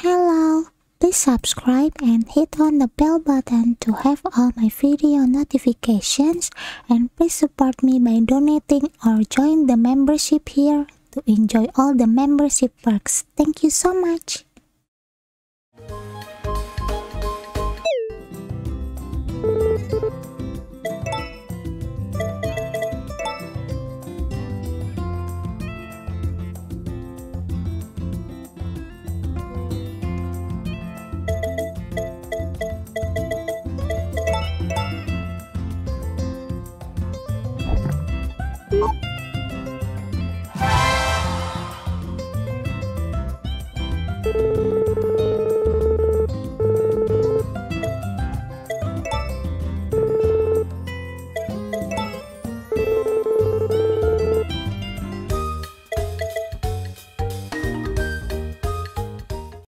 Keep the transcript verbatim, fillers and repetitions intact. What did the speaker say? Hello, please subscribe and hit on the bell button to have all my video notifications, and please support me by donating or join the membership here to enjoy all the membership perks. Thank you so much.